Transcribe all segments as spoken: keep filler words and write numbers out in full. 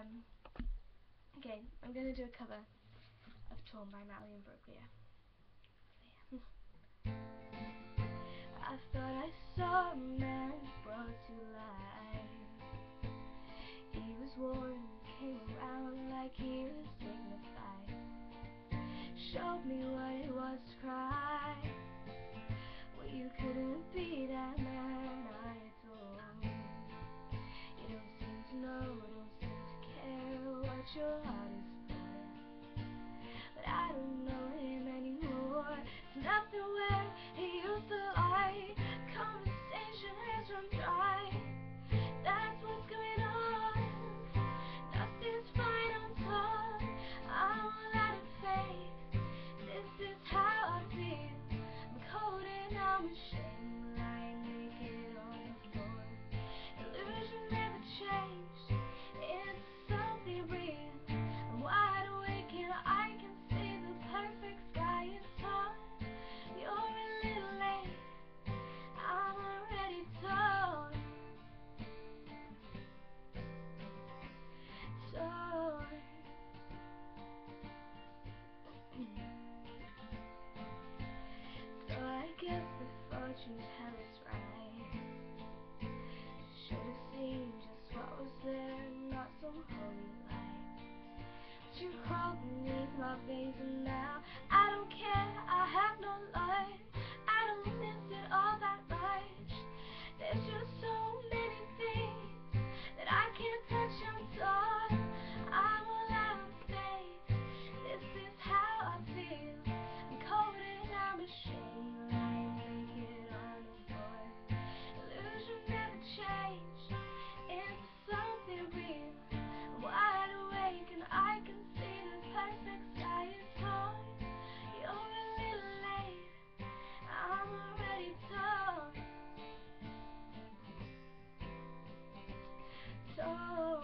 Um, okay, I'm going to do a cover of Torn by Natalie Imbruglia. So, yeah. I thought I saw a man brought to life. He was worn, came around like he was dignified. Showed me what it was to cry. Well, you couldn't be that man I adored. You don't seem to know, you don't seem to care what your heart is for. But I don't know him anymore. There's nothing where he used to lie. Conversation has run dry. That's what's going on. Nothing's fine on top. I won't let it fade. This is how I feel. I'm cold and I'm ashamed. Lying naked on the floor. Illusion never changed. It's something real. I'm wide awake and I can see the perfect sky is torn. You're a little late. I'm already torn. Torn. So I guess the fortune teller's right. Should have seen just what was there, not some holy light. But you crawled beneath my veins, and now I don't care. I have no light. I don't miss it all that much. There's just so many things that I can't touch and touch. I'm allowed to fade. This is how I feel. I'm cold and I'm ashamed. Lying naked on the floor. Illusion never changed. It's something real. I'm wide awake and I can see the perfect sky is torn. You're a little late. I'm already torn. Torn.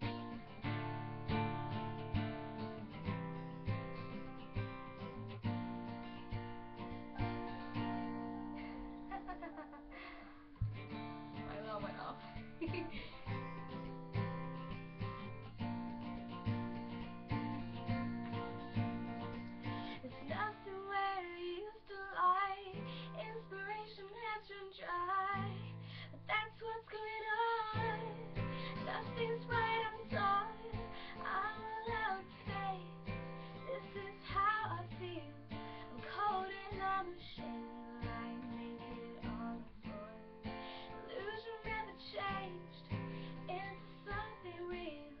My alarm went off. There's nothing where you used to lie. Inspiration has run dry. But that's what's going on. Nothing's right, I'm done. I'm allowed to fade. This is how I feel. I'm cold and I'm ashamed. Changed, it's something real.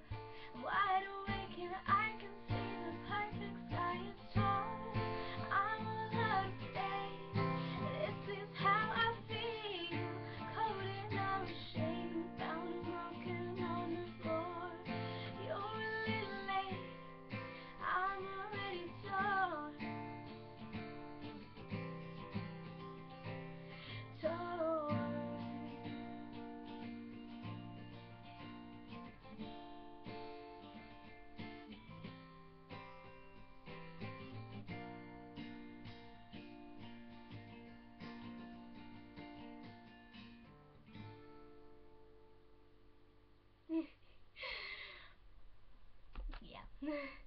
I'm wide awake and I can see the perfect sky is torn. I'm allowed to fade. This is how I feel. Cold and I'm ashamed. Bound and broken on the floor. You're a little late. I'm already torn. Torn. Yeah.